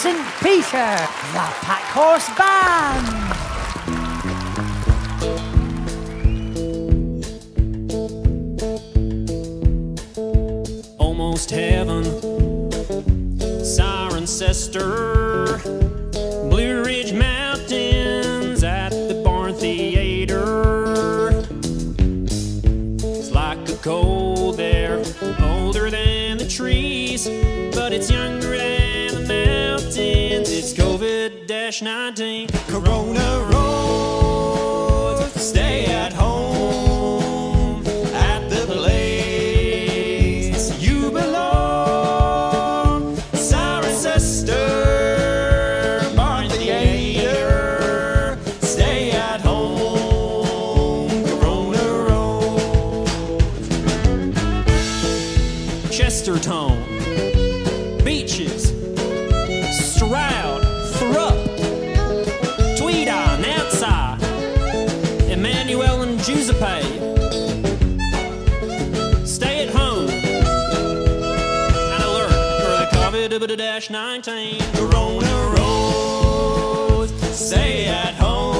St. Peter, The Packhorse Band. Almost Heaven, Cirencester, Blue Ridge Mountains at the Barn Theatre. It's like a cold there, older than the trees, but it's younger than the mountains. It's COVID-19, Corona Road, stay at home. Chestertown Beaches, Stroud, Thrupp, Tweedie, Nautsaw, Emmanuel and Giuseppe. Stay at home and alert for the COVID-19. Corona Road, stay at home.